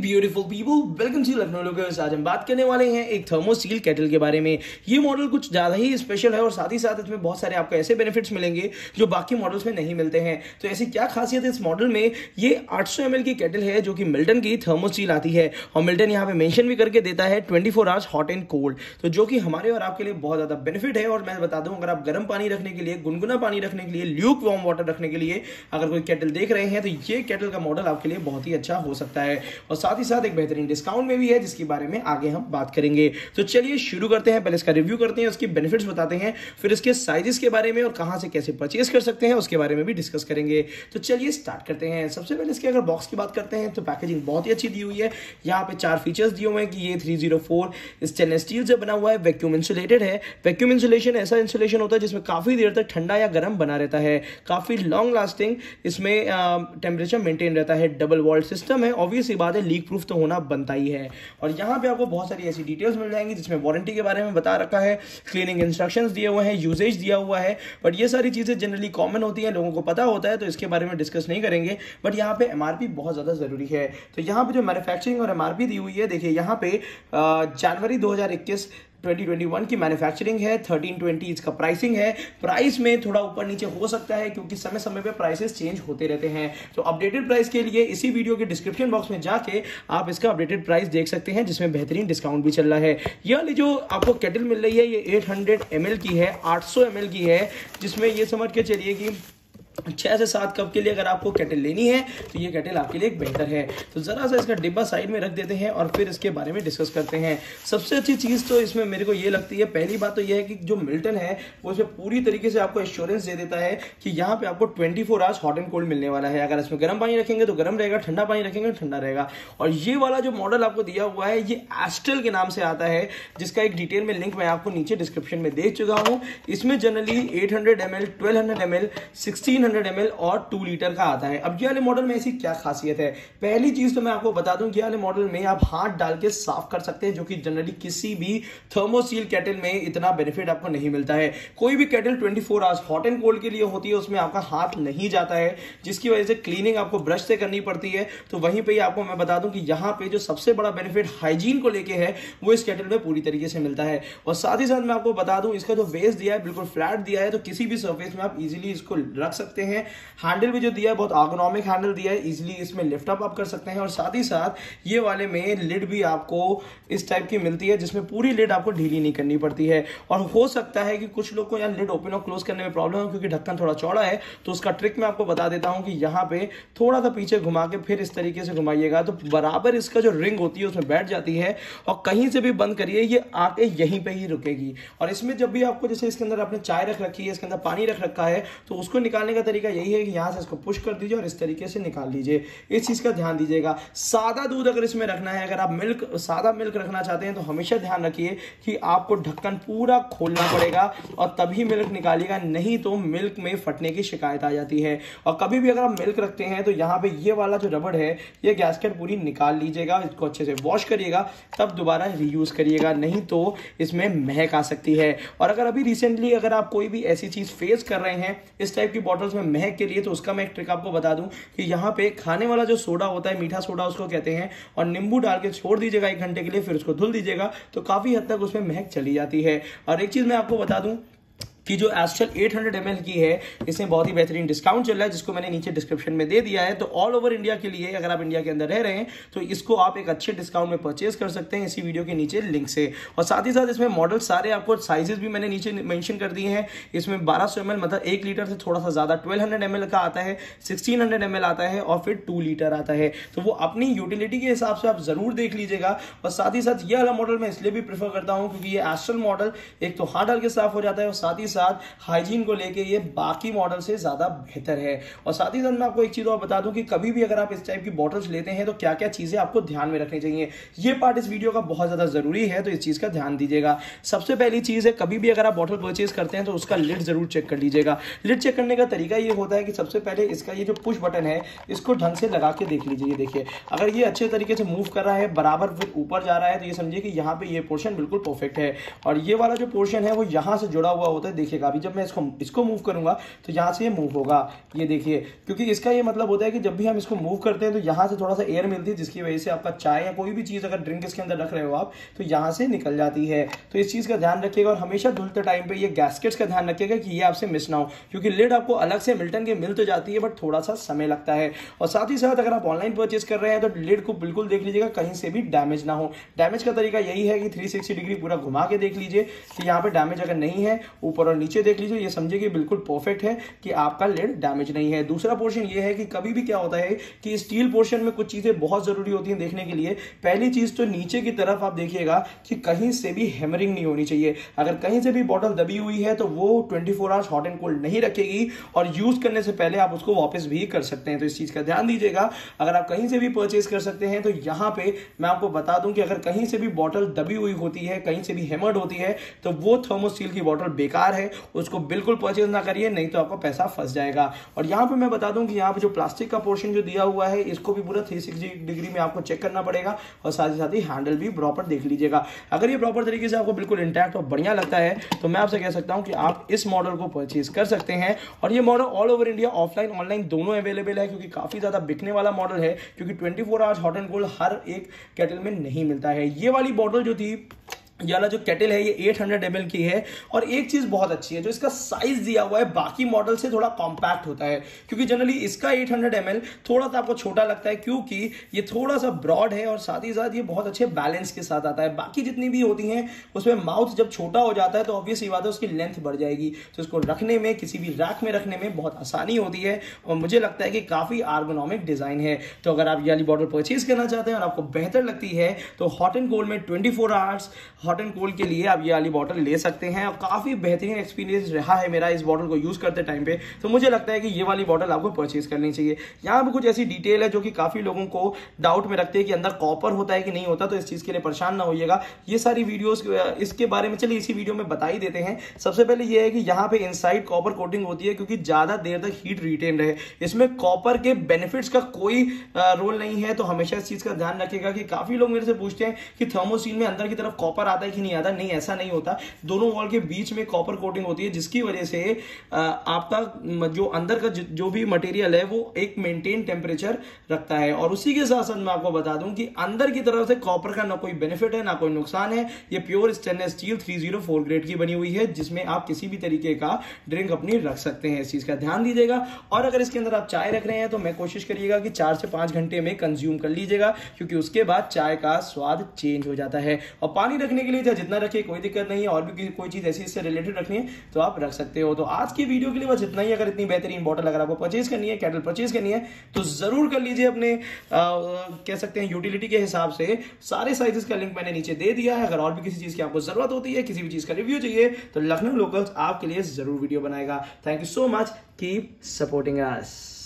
Beautiful people, welcome to Lucknow locals. आज हम बात करने वाले हैं एक थर्मोस्टील केटल के बारे में। ये मॉडल कुछ ज़्यादा ही स्पेशल है और साथ ही साथ इसमें बहुत सारे आपको ऐसे बेनिफिट्स मिलेंगे जो बाकी मॉडल्स में नहीं मिलते हैं। तो ऐसी क्या खासियत है इस मॉडल में? ये 800 ml की केटल है जो कि मिल्टन की थर्मोस्टील आती है और मिल्टन यहाँ पे मेंशन भी करके देता है 24 आवर्स हॉट एंड कोल्ड, तो जो कि हमारे और आपके लिए बहुत ज़्यादा बेनिफिट है। और मैं बता दूँ, अगर आप गर्म पानी रखने के लिए, गुनगुना पानी रखने के लिए, ल्यूक वार्म वाटर रखने के लिए अगर कोई केटल देख रहे हैं तो ये केटल का मॉडल आपके लिए बहुत ही अच्छा हो सकता है। और साथ ही साथ एक बेहतरीन डिस्काउंट में भी है जिसके बारे में आगे हम बात करेंगे। तो चलिए शुरू करते हैं, पहले इसका रिव्यू करते हैं, उसके बेनिफिट्स बताते हैं, फिर इसके साइजेस के बारे में और कहां से कैसे परचेस कर सकते हैं उसके बारे में भी डिस्कस करेंगे। तो चलिए स्टार्ट करते हैं। सबसे पहले इसके अगर बॉक्स की बात करते हैं तो पैकेजिंग बहुत ही अच्छी दी हुई है। यहाँ पे 4 फीचर्स दिए हुए हैं कि ये 304 स्टेनलेस स्टील से बना हुआ है, वैक्यूम इंसुलेटेड है। वैक्यूम इंसुलेशन ऐसा इंसुलेशन होता है जिसमें काफी देर तक ठंडा या गर्म बना रहता है, काफी लॉन्ग लास्टिंग इसमें टेम्परेचर मेंटेन रहता है। डबल वॉल्ड सिस्टम है, ऑब्वियसली बात है, लीक प्रूफ तो होना बनता ही है। और यहाँ पे आपको बहुत सारी ऐसी डिटेल्स मिल जाएंगी जिसमें वारंटी के बारे में बता रखा है, क्लीनिंग इंस्ट्रक्शंस दिए हुए हैं, यूजेज दिया हुआ है। बट ये सारी चीज़ें जनरली कॉमन होती हैं, लोगों को पता होता है, तो इसके बारे में डिस्कस नहीं करेंगे। बट यहाँ पे एमआरपी बहुत ज़्यादा ज़रूरी है। तो यहाँ पे जो मैन्युफैक्चरिंग और एमआरपी दी हुई है, देखिए यहाँ पे जनवरी 2021 की मैन्युफैक्चरिंग है, 1320 इसका प्राइसिंग है। प्राइस में थोड़ा ऊपर नीचे हो सकता है क्योंकि समय समय पे प्राइसेस चेंज होते रहते हैं। तो अपडेटेड प्राइस के लिए इसी वीडियो के डिस्क्रिप्शन बॉक्स में जाके आप इसका अपडेटेड प्राइस देख सकते हैं जिसमें बेहतरीन डिस्काउंट भी चल रहा है। ये वाली जो आपको केटल मिल रही है ये 800 ml की है, 800 ml की है, जिसमें ये समझ के चलिए कि 6 से 7 कप के लिए अगर आपको केटल लेनी है तो ये केटल आपके लिए एक बेहतर है। तो ज़रा सा इसका डिब्बा साइड में रख देते हैं और फिर इसके बारे में डिस्कस करते हैं। सबसे अच्छी चीज़ तो इसमें मेरे को ये लगती है, पहली बात तो ये है कि जो मिल्टन है वो इसमें पूरी तरीके से आपको एश्योरेंस दे देता है कि यहाँ पे आपको 24 आवर्स हॉट एंड कोल्ड मिलने वाला है। अगर इसमें गर्म पानी रखेंगे तो गर्म रहेगा, ठंडा पानी रखेंगे तो ठंडा रहेगा। और ये वाला जो मॉडल आपको दिया हुआ है ये एस्टेल के नाम से आता है, जिसका एक डिटेल में लिंक मैं आपको नीचे डिस्क्रिप्शन में दे चुका हूँ। इसमें जनरली 800 ml, 1200 mल, 1600 ml और 2 लीटर का आता है। अब ये वाले मॉडल में ऐसी क्या खासियत है? पहली चीज तो मैं आपको बता दूं, ये वाले मॉडल में आप हाथ डाल के साफ कर सकते हैं, जो कि जनरली किसी भी थर्मोस्टील केटल में इतना बेनिफिट आपको नहीं मिलता है। कोई भी kettle 24 hours hot and cold के लिए होती है, उसमें आपका हाथ नहीं जाता है, जिसकी वजह से क्लीनिंग आपको ब्रश से करनी पड़ती है। तो वहीं पर आपको मैं बता दूं कि यहाँ पे जो सबसे बड़ा बेनिफिट हाइजीन को लेकर है वो इस केटल में पूरी तरीके से मिलता है। और साथ ही साथ मैं आपको बता दूं, इसका जो बेस दिया है बिल्कुल फ्लैट दिया है, तो किसी भी सर्फेस में आप इजिली इसको रख सकते हैं। हैंडल भी जो दिया है बहुत आर्गोनॉमिक हैंडल दिया है, इजीली इसमें लिफ्ट अप कर सकते हैं। और साथ ही साथ ये वाले में लिड भी आपको इस टाइप की मिलती है जिसमें पूरी लिड आपको ढीली नहीं करनी पड़ती है। और हो सकता है कि कुछ लोग को यहाँ लिड ओपन और क्लोज करने में प्रॉब्लम हो क्योंकि ढक्कन थोड़ा चौड़ा है, तो उसका ट्रिक मैं आपको बता देता हूँ कि यहाँ पे थोड़ा सा पीछे घुमा के फिर इस तरीके से घुमाइएगा तो बराबर इसका जो रिंग होती है उसमें बैठ जाती है। और कहीं से भी बंद करिए ये आके यहीं पर ही रुकेगी। और इसमें जब भी आपको, जैसे इसके अंदर आपने चाय रख रखी है, इसके अंदर पानी रख रखा है, तो उसको निकालने का तरीका यही है कि यहां से इसको पुश कर दीजिए और इस तरीके से निकाल लीजिए। इस चीज का ध्यान दीजिएगा। सादा दूध अगर इसमें रखना है, अगर आप मिल्क, सादा मिल्क रखना चाहते हैं, तो हमेशा ध्यान रखिए कि आपको ढक्कन पूरा खोलना पड़ेगा और तभी मिल्क निकालिएगा, नहीं तो मिल्क में फटने की शिकायत आ जाती है। और कभी भी अगर आप मिल्क रखते हैं तो यहाँ पे ये वाला जो रबड़ है ये गैस्केट पूरी निकाल लीजिएगा, इसको अच्छे से वॉश करिएगा, तब दोबारा रीयूज करिएगा, नहीं तो इसमें महक आ सकती है। और अगर अभी रिसेंटली अगर आप कोई भी ऐसी चीज फेस कर रहे हैं इस टाइप की बॉटल्स में महक के लिए, तो उसका मैं एक ट्रिक आपको बता दूं कि यहाँ पे खाने वाला जो सोडा होता है, मीठा सोडा उसको कहते हैं, और नींबू डाल के छोड़ दीजिएगा 1 घंटे के लिए, फिर उसको धुल दीजिएगा, तो काफी हद तक उसमें महक चली जाती है। और एक चीज मैं आपको बता दूं कि जो एस्ट्रल 800 ml की है इसमें बहुत ही बेहतरीन डिस्काउंट चल रहा है, जिसको मैंने नीचे डिस्क्रिप्शन में दे दिया है। तो ऑल ओवर इंडिया के लिए, अगर आप इंडिया के अंदर रह रहे हैं तो इसको आप एक अच्छे डिस्काउंट में परचेस कर सकते हैं इसी वीडियो के नीचे लिंक से। और साथ ही साथ इसमें मॉडल सारे आपको, साइजेस भी मैंने नीचे मेंशन कर दिए हैं। इसमें 1200 ml मतलब 1 लीटर से थोड़ा सा ज़्यादा 1200 ml का आता है, 1600 ml आता है और फिर 2 लीटर आता है। तो वो अपनी यूटिलिटी के हिसाब से आप ज़रूर देख लीजिएगा। और साथ ही साथ ये वाला मॉडल मैं इसलिए भी प्रेफर करता हूँ क्योंकि ये एस्ट्रल मॉडल एक तो हाथ डाल के साफ हो जाता है और साथ ही साथ हाइजीन को लेके ये बाकी मॉडल से ज्यादा बेहतर है। और साथ ही साथ मैं आपको एक चीज और बता दूं कि कभी भी अगर आप इस टाइप की बॉटल्स लेते हैं तो क्या क्या चीजें आपको ध्यान में रखनी चाहिए, ये पार्ट इस वीडियो का बहुत ज्यादा जरूरी है, तो इस चीज का ध्यान दीजिएगा। सबसे पहली चीज है, कभी भी अगर आप बॉटल परचेज करते हैं तो उसका लिड जरूर चेक कर लीजिएगा। लिड चेक करने का तरीका ये होता है कि सबसे पहले इसका ये जो पुश बटन है इसको ढंग से लगा के देख लीजिए। देखिए, अगर ये अच्छे तरीके से मूव कर रहा है, बराबर फिर ऊपर जा रहा है, तो ये समझिए कि यहाँ पे ये पोर्शन बिल्कुल परफेक्ट है। और ये वाला जो पोर्शन है वो यहाँ से जुड़ा हुआ होता है, देखिएगा अभी जब मैं इसको मूव करूंगा तो यहाँ से ये मूव होगा, ये देखिए, क्योंकि इसका ये मतलब होता है कि जब भी हम इसको मूव करते हैं तो यहाँ से थोड़ा सा एयर मिलती है, जिसकी वजह से आपका चाय या कोई भी चीज़ अगर ड्रिंक इसके अंदर रख रहे हो आप तो यहाँ से निकल जाती है। तो इस चीज़ का ध्यान रखिएगा और हमेशा धुलते टाइम पर ये गैस्केट्स का ध्यान रखिएगा कि ये आपसे मिस ना हो, क्योंकि लिड आपको अलग से मिल्टन के मिल तो जाती है बट थोड़ा सा समय लगता है। और साथ ही साथ अगर आप ऑनलाइन परचेज कर रहे हैं तो लिड को बिल्कुल देख लीजिएगा कहीं से भी डैमेज ना हो। डैमेज का तरीका यही है कि 360 डिग्री पूरा घुमा के देख लीजिए कि यहाँ पे डैमेज अगर नहीं है, ऊपर और नीचे देख लीजिए, ये समझिए कि बिल्कुल परफेक्ट है कि आपका लिड डैमेज नहीं है। दूसरा पोर्शन ये है कि कभी भी क्या होता है कि स्टील पोर्शन में कुछ चीज़ें बहुत ज़रूरी होती हैं देखने के लिए। पहली चीज़ तो नीचे की तरफ आप देखिएगा कि कहीं से भी हैमरिंग नहीं होनी चाहिए। अगर कहीं से भी बॉटल दबी हुई है तो वो 24 आवर्स हॉट एंड कोल्ड नहीं रखेगी और यूज़ करने से पहले आप उसको वापस भी कर सकते हैं, तो इस चीज़ का ध्यान दीजिएगा। अगर आप कहीं से भी परचेज कर सकते हैं तो यहाँ पे मैं आपको बता दूं कि अगर कहीं से भी बॉटल दबी हुई होती है, कहीं से भी हैमर्ड होती है, तो वो थर्मोस्टील की बॉटल बेकार है, उसको बिल्कुल परचेज ना करिए, नहीं तो आपका पैसा फंस जाएगा। और यहाँ पे मैं बता दूं कि यहाँ पे जो प्लास्टिक का पोर्शन जो दिया हुआ है इसको भी पूरा 360 डिग्री में आपको चेक करना पड़ेगा और साथ ही हैंडल भी प्रॉपर देख लीजिएगा। अगर ये प्रॉपर तरीके से आपको बिल्कुल इंटैक्ट और बढ़िया लगता है तो मैं आपसे कह सकता हूँ कि आप इस मॉडल को परचेज कर सकते हैं। और ये model all over India offline online दोनों अवेलेबल है, क्योंकि काफी ज्यादा बिकने वाला मॉडल है, क्योंकि 24 आवर्स हॉट एंड कोल्ड हर एक कैटल में नहीं मिलता है। ये वाली बॉटल जो थी, ये वाला जो केटल है, ये 800 ml की है। और एक चीज़ बहुत अच्छी है, जो इसका साइज दिया हुआ है बाकी मॉडल से थोड़ा कॉम्पैक्ट होता है, क्योंकि जनरली इसका 800 ml थोड़ा सा आपको छोटा लगता है, क्योंकि ये थोड़ा सा ब्रॉड है और साथ ही साथ ये बहुत अच्छे बैलेंस के साथ आता है। बाकी जितनी भी होती हैं उसमें माउथ जब छोटा हो जाता है तो ऑब्वियसली बात है उसकी लेंथ बढ़ जाएगी, तो इसको रखने में, किसी भी रैक में रखने में बहुत आसानी होती है और मुझे लगता है कि काफ़ी आर्गोनॉमिक डिज़ाइन है। तो अगर आप ये वाली बॉटल परचेज करना चाहते हैं और आपको बेहतर लगती है तो हॉट एंड कोल्ड में 24 आवर्स हॉट एंड कोल्ड के लिए आप ये वाली बॉटल ले सकते हैं। और काफ़ी बेहतरीन एक्सपीरियंस रहा है मेरा इस बॉटल को यूज़ करते टाइम पे, तो मुझे लगता है कि ये वाली बॉटल आपको परचेज करनी चाहिए। यहाँ पर कुछ ऐसी डिटेल है जो कि काफ़ी लोगों को डाउट में रखते हैं कि अंदर कॉपर होता है कि नहीं होता, तो इस चीज़ के लिए परेशान ना होइएगा। ये सारी वीडियोज़ इसके बारे में चलिए इसी वीडियो में बता ही देते हैं। सबसे पहले ये है कि यहाँ पर इनसाइड कॉपर कोटिंग होती है, क्योंकि ज़्यादा देर तक हीट रिटेन रहे। इसमें कॉपर के बेनिफिट्स का कोई रोल नहीं है, तो हमेशा इस चीज़ का ध्यान रखिएगा। कि काफ़ी लोग मेरे से पूछते हैं कि थर्मोस्टील में अंदर की तरफ कॉपर आता है कि नहीं आता, नहीं ऐसा नहीं होता। दोनों वॉल के बीच में कॉपर कोटिंग होती है, जिसकी वजह से आपका जो अंदर का जो भी मटेरियल है वो एक मेंटेन टेम्परेचर रखता है। और उसी के साथ साथ मैं आपको बता दूं कि अंदर की तरफ से कॉपर का ना कोई बेनिफिट है ना कोई नुकसान है। ये प्योर स्टेनलेस स्टील 304 ग्रेड की बनी हुई है, जिसमें आप किसी भी तरीके का ड्रिंक अपनी रख सकते हैं, इस चीज का ध्यान दीजिएगा। और अगर इसके अंदर आप चाय रख रहे हैं तो मैं कोशिश करिएगा कि 4 से 5 घंटे में कंज्यूम कर लीजिएगा, क्योंकि उसके बाद चाय का स्वाद चेंज हो जाता है। और पानी रखने के लिए चाहे जितना रखिए कोई दिक्कत नहीं है, और भी कोई चीज़ ऐसी इससे रिलेटेड रखनी है तो आप रख सकते हो। तो आज की वीडियो के लिए बस इतना ही। अगर इतनी बेहतरीन बॉटल अगर आपको परचेज करनी है, कैटल परचेज करनी है, तो ज़रूर कर लीजिए। अपने कह सकते हैं यूटिलिटी के हिसाब से सारे साइजेस का लिंक मैंने नीचे दे दिया है। अगर और भी किसी चीज़ की आपको ज़रूरत होती है, किसी भी चीज़ का रिव्यू चाहिए, तो लखनऊ लोकल्स आपके लिए ज़रूर वीडियो बनाएगा। Thank you so much, keep supporting us.